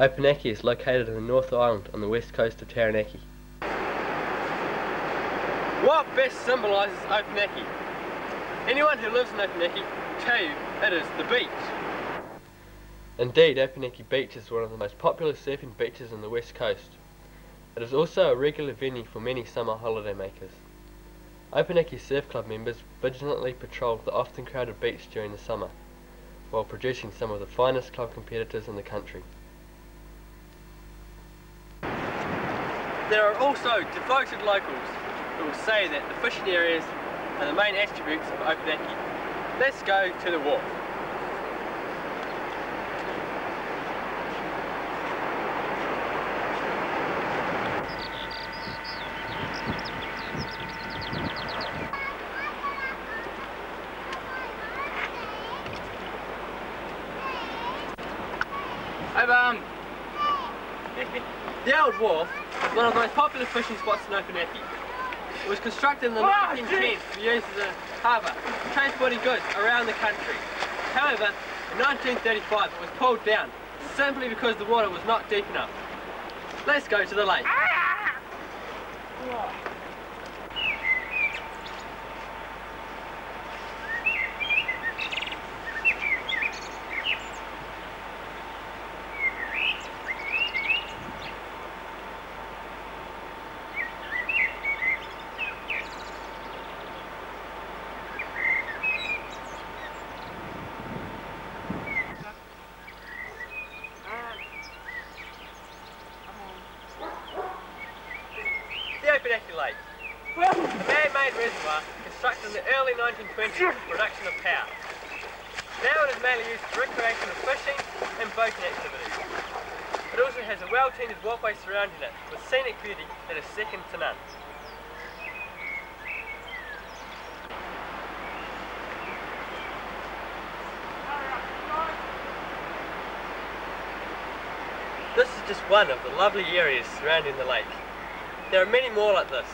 Opunake is located in the North Island on the west coast of Taranaki. What best symbolises Opunake? Anyone who lives in Opunake will tell you it is the beach. Indeed, Opunake Beach is one of the most popular surfing beaches on the west coast. It is also a regular venue for many summer holidaymakers. Opunake Surf Club members vigilantly patrol the often crowded beach during the summer, while producing some of the finest club competitors in the country. There are also devoted locals who will say that the fishing areas are the main attributes of Opunake. Let's go to the wharf. Hey Bum! The old wharf, one of the most popular fishing spots in Opunake. It was constructed in the 1910s to be used as a harbour, transporting goods around the country. However, in 1935 it was pulled down, simply because the water was not deep enough. Let's go to the lake. has a well-tended walkway surrounding it with scenic beauty that is second to none. This is just one of the lovely areas surrounding the lake. There are many more like this.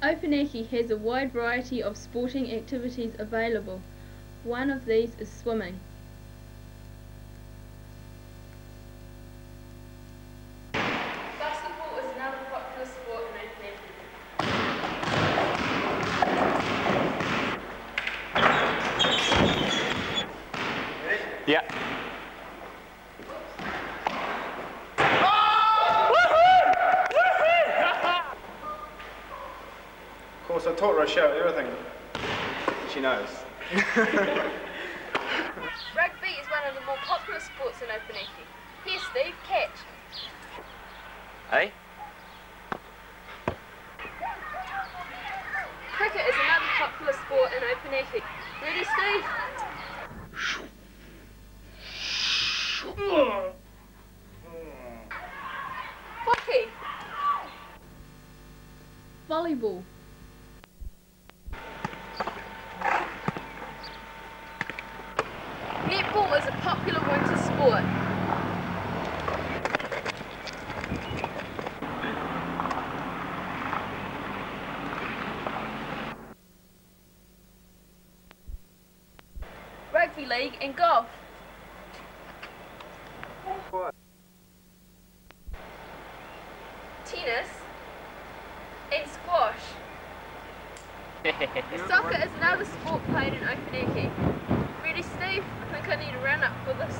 Opunake has a wide variety of sporting activities available. One of these is swimming. Basketball is another popular sport in Opunake. Ready? Yeah. I taught her a show, everything. She knows. Rugby is one of the more popular sports in Opunake. Here, Steve, catch. Hey? Cricket is another popular sport in Opunake. Ready, Steve? Hockey. Volleyball. Netball is a popular winter sport. Rugby league and golf. What? Tennis and squash. Soccer is another sport played in Opunake. Ready, Steve? I think I need a run up for this.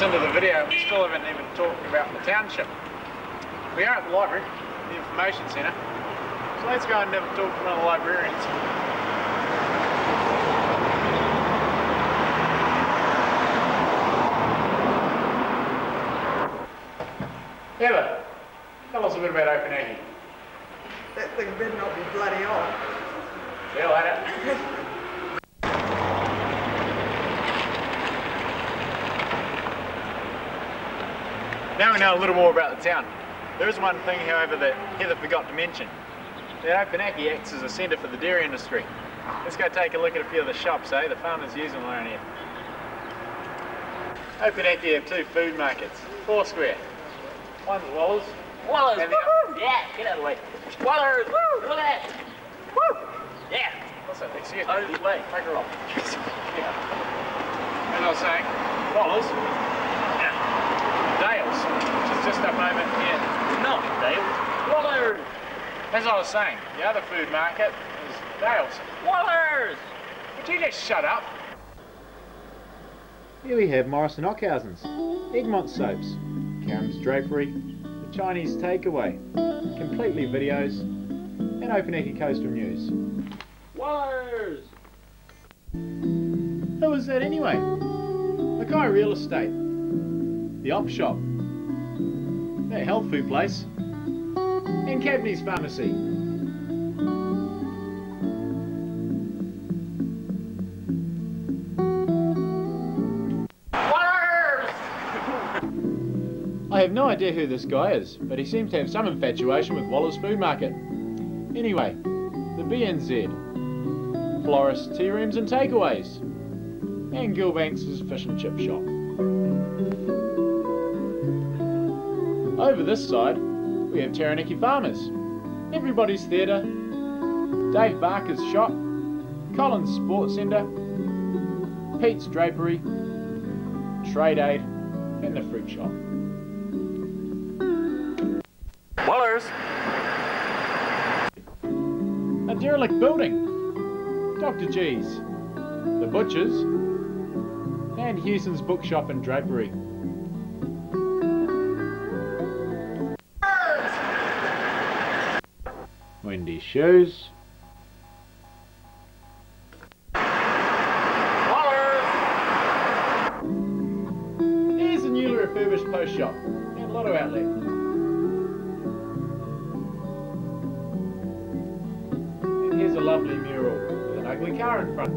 minutes into the video, we still haven't even talked about the township. We are at the library, the information centre, so let's go and have a talk to one of the librarians. Heather, tell us a bit about Opunake. That thing better not be bloody on. See you later. Now we know a little more about the town. There is one thing, however, that Heather forgot to mention. That Opunake acts as a centre for the dairy industry. Let's go take a look at a few of the shops, eh? The farmers use them around here. Opunake have two food markets. Foursquare. One's Wallers. Wallers! Woo-hoo! Yeah, get out of the way. Wallers! Woo! Look at that! Woo! Yeah! What's that? Excuse me. Out of the way. Take her off. Yeah. And I was saying, Wallers. Dale's, which is just up over here. No, Dale's. Wallers! As I was saying, the other food market is Dale's. Wallers! Would you just shut up? Here we have Morrison Ockhausen's, Egmont Soaps, Cameron's Drapery, the Chinese Takeaway, Completely Videos, and Opunake Coastal News. Wallers! Who was that anyway? Mackay Real Estate. The Op Shop, that health food place, and Cabney's Pharmacy. Wallers! I have no idea who this guy is, but he seems to have some infatuation with Wallers Food Market. Anyway, the BNZ, florists, tea rooms and takeaways, and Gilbanks' fish and chip shop. Over this side, we have Taranaki Farmers, Everybody's Theatre, Dave Barker's Shop, Colin's Sports Centre, Pete's Drapery, Trade Aid, and The Fruit Shop. Wallers! A derelict building, Dr G's, The Butchers, and Houston's Bookshop and Drapery. Windy Shoes. Wallers! Here's a newly refurbished post shop and lotto outlet. And here's a lovely mural with an ugly car in front.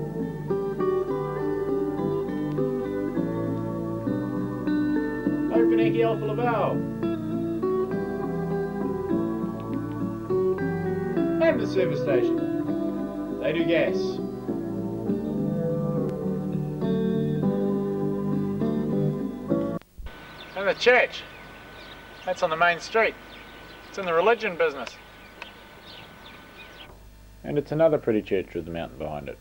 Opunake Alpha Laval. And the service station. They do gas. And the church. That's on the main street. It's in the religion business. And it's another pretty church with the mountain behind it.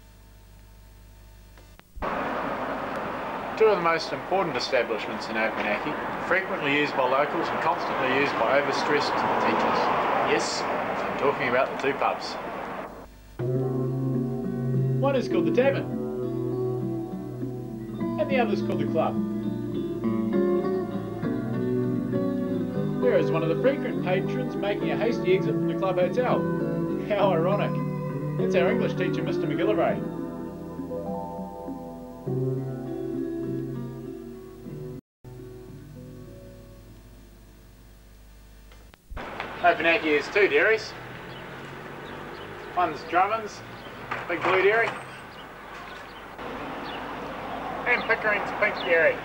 Two of the most important establishments in Opunake, frequently used by locals and constantly used by overstressed teachers. Yes. Talking about the two pubs. One is called the Tavern, and the other is called the Club. There is one of the frequent patrons making a hasty exit from the Club Hotel. How ironic. That's our English teacher, Mr. McGillivray. Opunake has two dairies. One's Drummond's Big Blue Dairy and Pickering's Pink Dairy.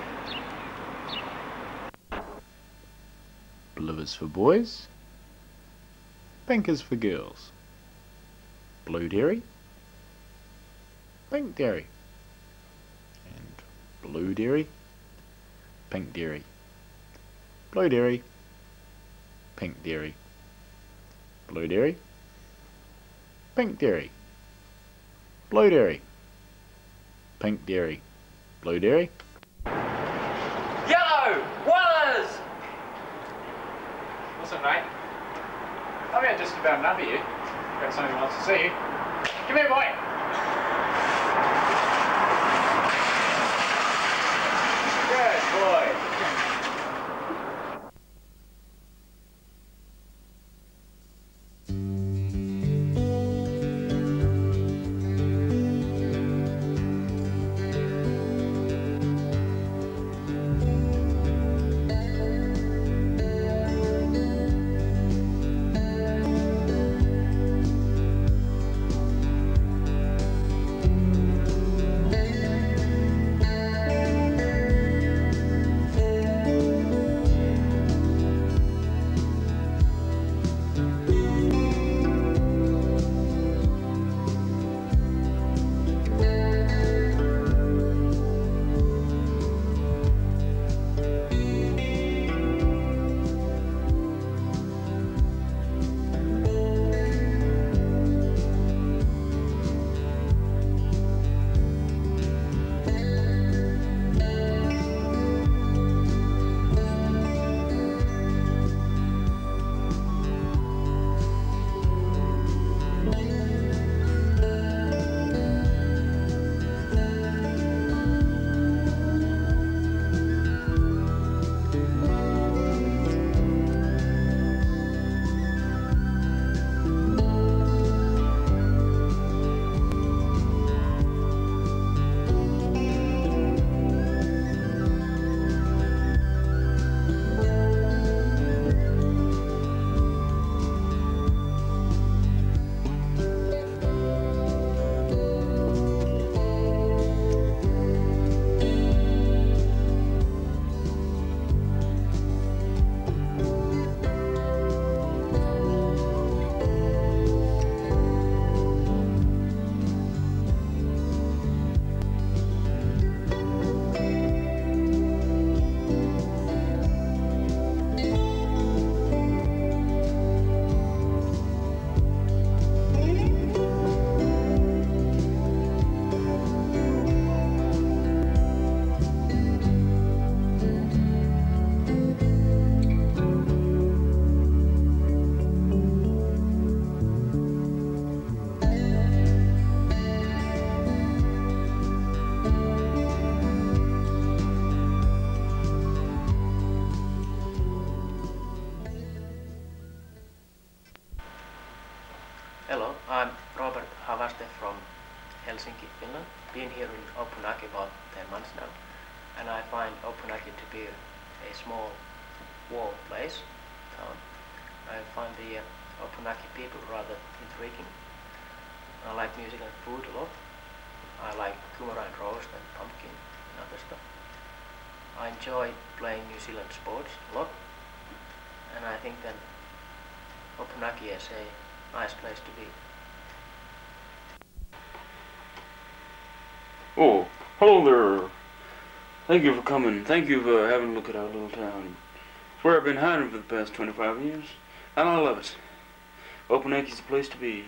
Blue is for boys, pink is for girls. Blue Dairy, Pink Dairy, and Blue Dairy, Pink Dairy, Blue Dairy, Pink Dairy, Blue Dairy, Pink Dairy, Blue Dairy, Pink Dairy, Blue Dairy. Yellow! Wallers! Listen mate, I've had just about enough of you. I've got someone who wants to see you. Come here boy! Good boy! Opunake about 10 months now, and I find Opunake to be a small, warm place, town. I find the Opunake people rather intriguing. I like music and food a lot. I like Kumaran roast and pumpkin and other stuff. I enjoy playing New Zealand sports a lot, and I think that Opunake is a nice place to be. Oh, hello there. Thank you for coming. Thank you for having a look at our little town. It's where I've been hiding for the past 25 years, and I love it. Opunake's the place to be.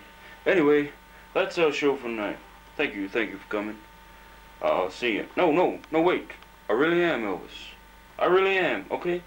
Anyway, that's our show for tonight. Thank you for coming. I'll see you. No, wait. I really am Elvis. I really am, okay?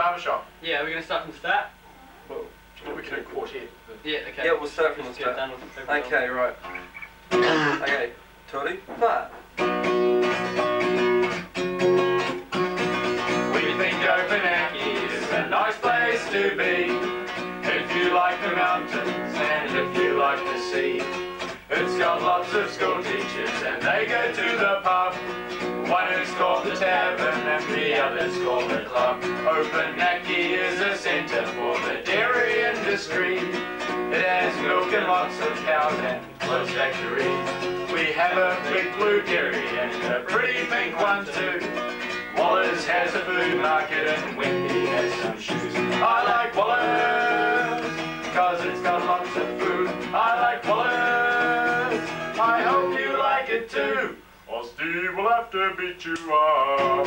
barber shop. Yeah, are we going to start from the start? Well, we can do quartet. Yeah, okay. Yeah, we'll start from the start. Okay, right. Okay, Tori, part. We think Opunake is a nice place to be. If you like the mountains and if you like the sea. It's got lots of school teachers and they go to the pub. One is called the tavern and the other's called the club. Opunake is a centre for the dairy industry. It has milk and lots of cows and clothes factory. We have a big blue dairy and a pretty pink one too. Wallers has a food market and Wendy has some shoes. I like Wallers, cause it's got lots of food. I like Wallers. I hope you like it too, or Steve will have to beat you up.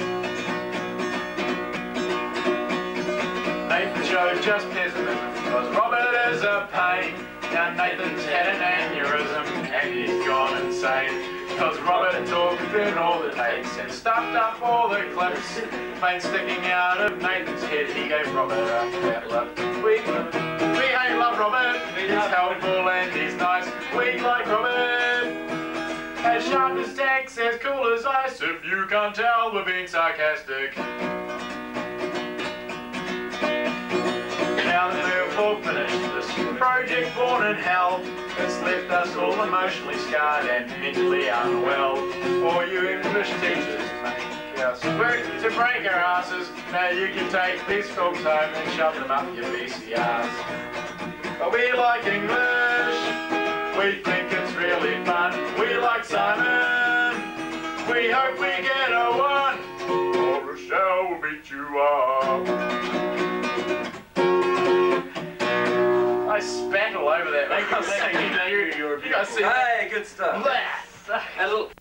Nathan showed just pessimism, because Robert is a pain. Now Nathan's had an aneurysm, and he's gone insane. Because Robert talked through all the dates, and stuffed up all the clips. Plain sticking out of Nathan's head, he gave Robert a fat lip. We hate love Robert, he's helpful and he's nice. We like Robert. As sharp as tacks, as cool as ice. If you can't tell, we're being sarcastic. Now that we've all finished this project born in hell, it's left us all emotionally scarred and mentally unwell. All you English teachers make us work to break our asses. Now you can take these films home and shove them up your VCRs. But we like English. We think it's really fun. We like Simon. We hope we get a one. Or Rochelle will beat you up. I spat all over that. I was thinking that you guys see that. Hey, good stuff. Bless.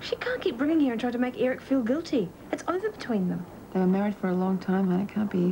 She can't keep bringing here and try to make Eric feel guilty. It's over between them. They were married for a long time, and it can't be.